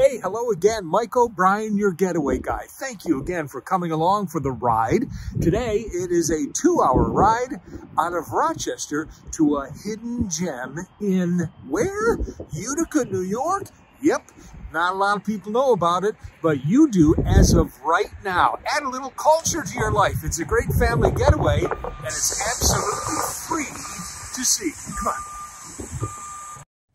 Hey, hello again, Mike O'Brien, your Getaway Guy. Thank you again for coming along for the ride. Today, it is a 2-hour ride out of Rochester to a hidden gem in where? Utica, New York? Yep, not a lot of people know about it, but you do as of right now. Add a little culture to your life. It's a great family getaway, and it's absolutely free to see. Come on.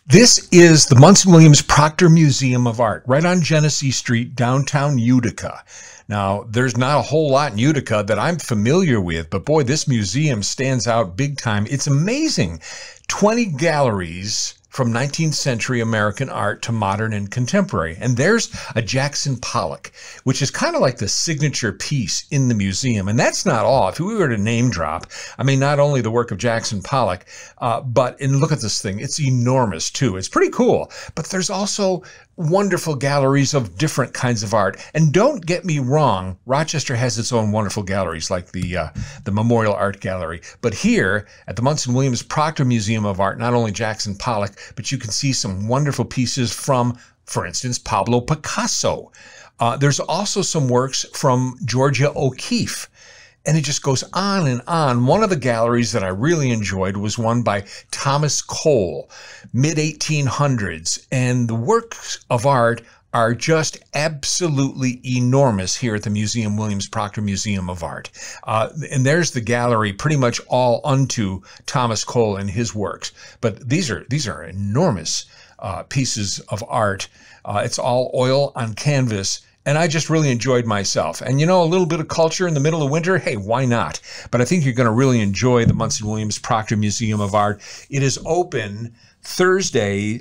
This is the Munson Williams Proctor Museum of Art, right on Genesee Street, downtown Utica. Now, there's not a whole lot in Utica that I'm familiar with, but boy, this museum stands out big time. It's amazing. 20 galleries from 19th century American art to modern and contemporary. And there's a Jackson Pollock, which is kind of like the signature piece in the museum. And that's not all. If we were to name drop, I mean, not only the work of Jackson Pollock, and look at this thing. It's enormous, too. It's pretty cool. But there's also wonderful galleries of different kinds of art. And don't get me wrong, Rochester has its own wonderful galleries, like the Memorial Art Gallery. But here at the Munson Williams Proctor Museum of Art, not only Jackson Pollock, but you can see some wonderful pieces from, for instance, Pablo Picasso. There's also some works from Georgia O'Keeffe. And it just goes on and on. One of the galleries that I really enjoyed was one by Thomas Cole, mid-1800s. And the works of art are just absolutely enormous here at the Williams Proctor Museum of Art. And there's the gallery pretty much all unto Thomas Cole and his works. But these are enormous pieces of art. It's all oil on canvas. And I just really enjoyed myself. And you know, a little bit of culture in the middle of winter, hey, why not? But I think you're going to really enjoy the Munson Williams Proctor Museum of Art. It is open Tuesday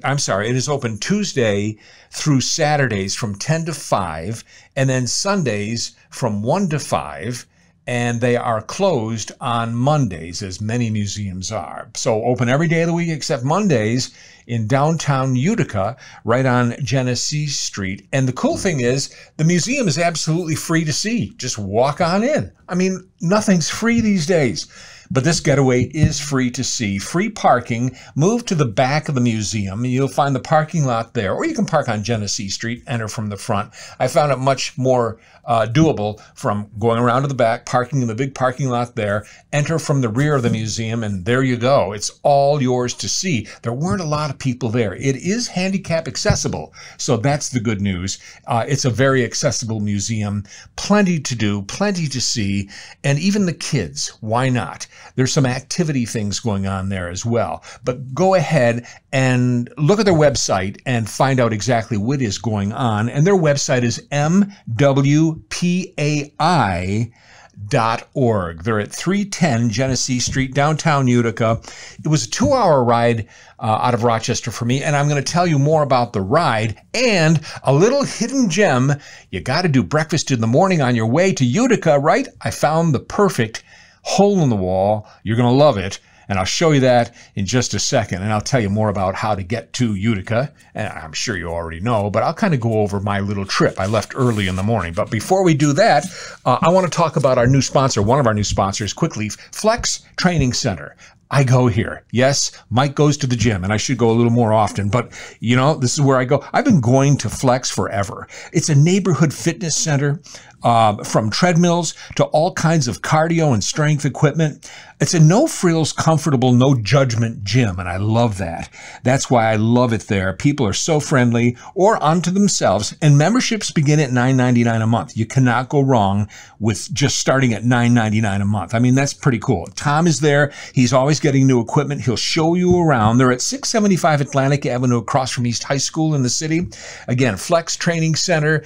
through Saturdays from 10 to 5, and then Sundays from 1 to 5. And they are closed on Mondays, as many museums are. So open every day of the week except Mondays in downtown Utica, right on Genesee Street. And the cool thing is, the museum is absolutely free to see. Just walk on in. I mean, nothing's free these days. But this getaway is free to see. Free parking. Move to the back of the museum. You'll find the parking lot there. Or you can park on Genesee Street, enter from the front. I found it much more doable from going around to the back, parking in the big parking lot there, enter from the rear of the museum, and there you go. It's all yours to see. There weren't a lot of people there. It is handicap accessible, so that's the good news. It's a very accessible museum. Plenty to do, plenty to see, and even the kids. Why not? There's some activity things going on there as well. But go ahead and look at their website and find out exactly what is going on. And their website is MWPAI.org. They're at 310 Genesee Street, downtown Utica. It was a 2-hour ride out of Rochester for me, and I'm going to tell you more about the ride and a little hidden gem. You got to do breakfast in the morning on your way to Utica, right? I found the perfect hole in the wall. You're going to love it. And I'll show you that in just a second. And I'll tell you more about how to get to Utica. And I'm sure you already know, but I'll kind of go over my little trip. I left early in the morning. But before we do that, I want to talk about our new sponsor, one of our new sponsors, quickly, Flex Training Center. I go here. Yes, Mike goes to the gym, and I should go a little more often, but you know, this is where I go. I've been going to Flex forever. It's a neighborhood fitness center, from treadmills to all kinds of cardio and strength equipment. It's a no-frills, comfortable, no-judgment gym, and I love that. That's why I love it there. People are so friendly or onto themselves, and memberships begin at $9.99 a month. You cannot go wrong with just starting at $9.99 a month. I mean, that's pretty cool. Tom is there. He's always getting new equipment. He'll show you around. They're at 675 Atlantic Avenue across from East High School in the city. Again, Flex Training Center.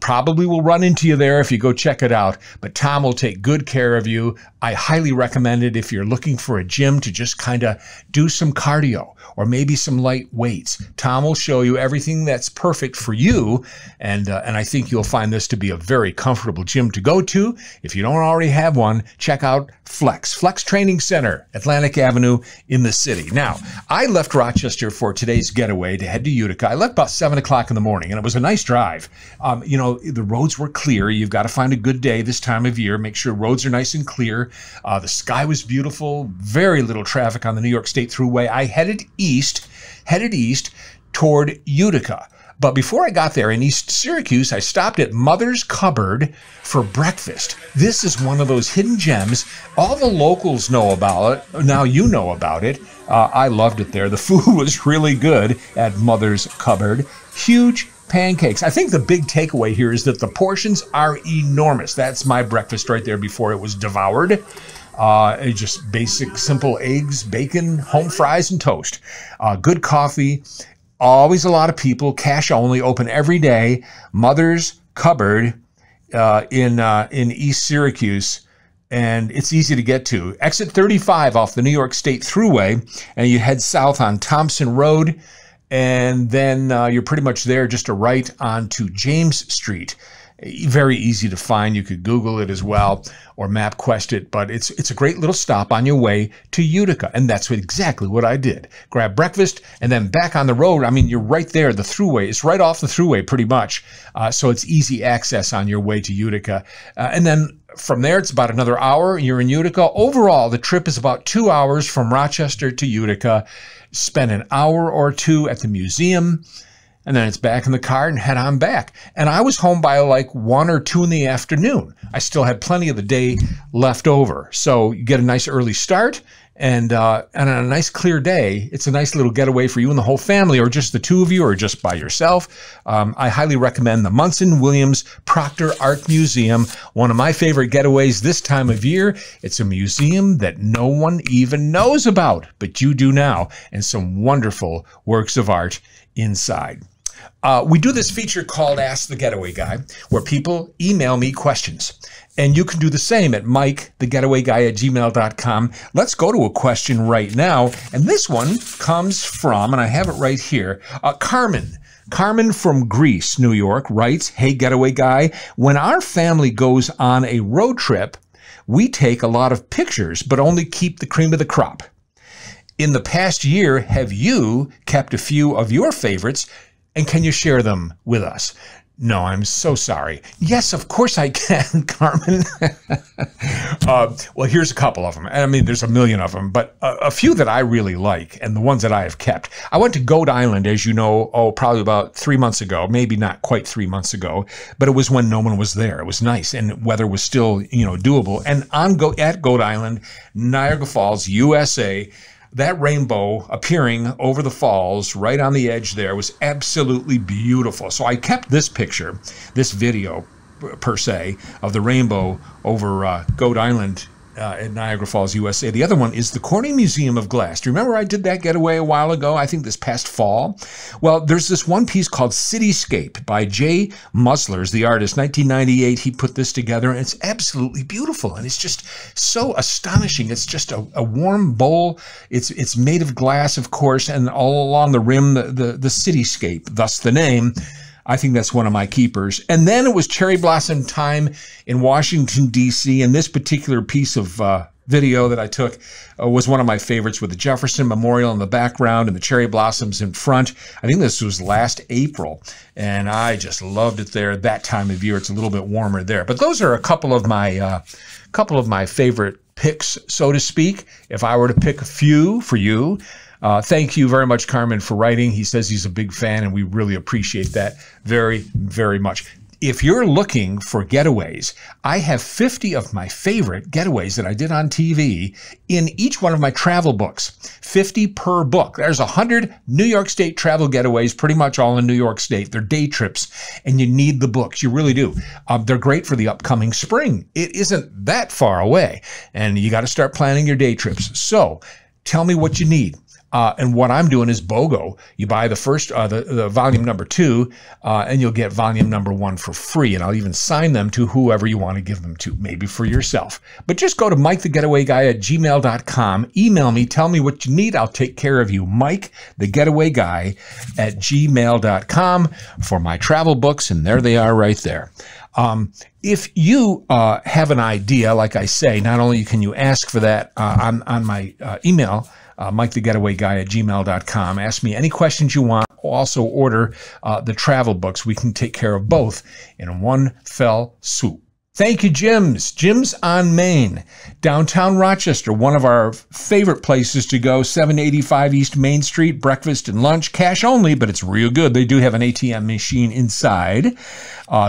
Probably will run into you there if you go check it out. But Tom will take good care of you. I highly recommend it if you're looking for a gym to just kind of do some cardio or maybe some light weights. Tom will show you everything that's perfect for you. And I think you'll find this to be a very comfortable gym to go to. If you don't already have one, check out Flex Training Center, Atlantic Avenue in the city. Now, I left Rochester for today's getaway to head to Utica. I left about 7 o'clock in the morning, and it was a nice drive. You know, the roads were clear. You've got to find a good day this time of year. Make sure roads are nice and clear. The sky was beautiful. Very little traffic on the New York State Thruway. I headed east toward Utica. But before I got there in East Syracuse, I stopped at Mother's Cupboard for breakfast. This is one of those hidden gems. All the locals know about it. Now you know about it. I loved it there. The food was really good at Mother's Cupboard. Huge pancakes. I think the big takeaway here is that the portions are enormous. That's my breakfast right there before it was devoured. Just basic, simple eggs, bacon, home fries, and toast. Good coffee. Always a lot of people. Cash only. Open every day. Mother's Cupboard in East Syracuse. And it's easy to get to. Exit 35 off the New York State Thruway. And you head south on Thompson Road. And then you're pretty much there, just a right onto James Street. Very easy to find. You could Google it as well or MapQuest it, but it's a great little stop on your way to Utica. And that's exactly what I did. Grab breakfast and then back on the road. I mean, you're right there. The thruway is right off the thruway pretty much. So it's easy access on your way to Utica. And then from there, it's about another hour. You're in Utica. Overall, the trip is about 2 hours from Rochester to Utica. Spend an hour or two at the museum. And then it's back in the car and head on back. And I was home by like 1 or 2 in the afternoon. I still had plenty of the day left over. So you get a nice early start and on a nice clear day, it's a nice little getaway for you and the whole family, or just the two of you, or just by yourself. I highly recommend the Munson Williams Proctor Art Museum, one of my favorite getaways this time of year. It's a museum that no one even knows about, but you do now, and some wonderful works of art inside. We do this feature called Ask the Getaway Guy, where people email me questions. And you can do the same at MikeTheGetawayGuy@gmail.com. Let's go to a question right now. And this one comes from, and I have it right here, Carmen. Carmen from Greece, New York, writes, "Hey, Getaway Guy, when our family goes on a road trip, we take a lot of pictures, but only keep the cream of the crop. In the past year, have you kept a few of your favorites, and can you share them with us?" No, I'm so sorry. Yes, of course I can, Carmen. Well, here's a couple of them. I mean, there's a million of them, but a few that I really like and the ones that I have kept. I went to Goat Island, as you know, probably about 3 months ago, maybe not quite 3 months ago, but it was when no one was there. It was nice and weather was still, you know, doable. And at Goat Island, Niagara Falls, USA, that rainbow appearing over the falls right on the edge there was absolutely beautiful. So I kept this picture, this video per se, of the rainbow over Goat Island at Niagara Falls, USA. The other one is the Corning Museum of Glass. Do you remember I did that getaway a while ago? I think this past fall. Well, there's this one piece called Cityscape by Jay Muslers, the artist. 1998, he put this together, and it's absolutely beautiful, and it's just so astonishing. It's just a warm bowl. It's made of glass, of course, and all along the rim, the cityscape, thus the name. I think that's one of my keepers. And then it was cherry blossom time in Washington, D.C., and this particular piece of video that I took was one of my favorites, with the Jefferson Memorial in the background and the cherry blossoms in front. I think this was last April, and I just loved it there. That time of year, it's a little bit warmer there. But those are a couple of my favorite picks, so to speak, if I were to pick a few for you. Thank you very much, Carmen, for writing. He says he's a big fan, and we really appreciate that very, very much. If you're looking for getaways, I have 50 of my favorite getaways that I did on TV in each one of my travel books, 50 per book. There's 100 New York State travel getaways, pretty much all in New York State. They're day trips, and you need the books. You really do. They're great for the upcoming spring. It isn't that far away, and you got to start planning your day trips. So tell me what you need. And what I'm doing is BOGO. You buy the first, the volume number 2, and you'll get volume number 1 for free. And I'll even sign them to whoever you want to give them to, maybe for yourself. But just go to MikeTheGetawayGuy@gmail.com. Email me, tell me what you need. I'll take care of you. MikeTheGetawayGuy@gmail.com for my travel books. And there they are right there. If you have an idea, like I say, not only can you ask for that on my email, MikeTheGetawayGuy@gmail.com. Ask me any questions you want. Also order the travel books. We can take care of both in one fell swoop. Thank you, Jim's. Jim's on Main, downtown Rochester, one of our favorite places to go, 785 East Main Street, breakfast and lunch, cash only, but it's real good. They do have an ATM machine inside.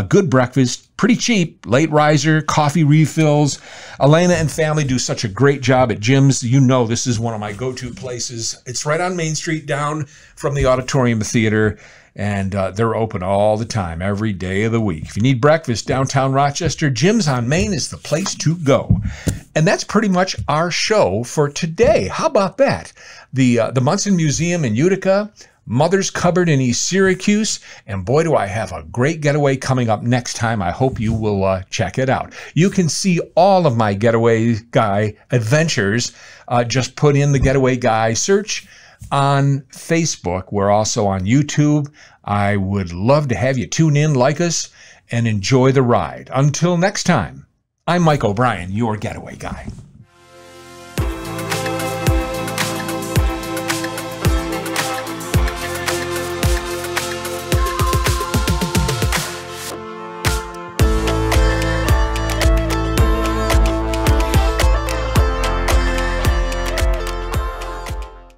Good breakfast, pretty cheap, late riser, coffee refills. Elena and family do such a great job at Jim's. You know this is one of my go-to places. It's right on Main Street, down from the Auditorium Theater. And they're open all the time, every day of the week. If you need breakfast, downtown Rochester, Jim's on Main is the place to go. And that's pretty much our show for today. How about that? The Munson Museum in Utica, Mother's Cupboard in East Syracuse, and boy, do I have a great getaway coming up next time. I hope you will check it out. You can see all of my Getaway Guy adventures. Just put in the Getaway Guy search on Facebook. We're also on YouTube. I would love to have you tune in, like us, and enjoy the ride. Until next time, I'm Mike O'Brien, your Getaway Guy.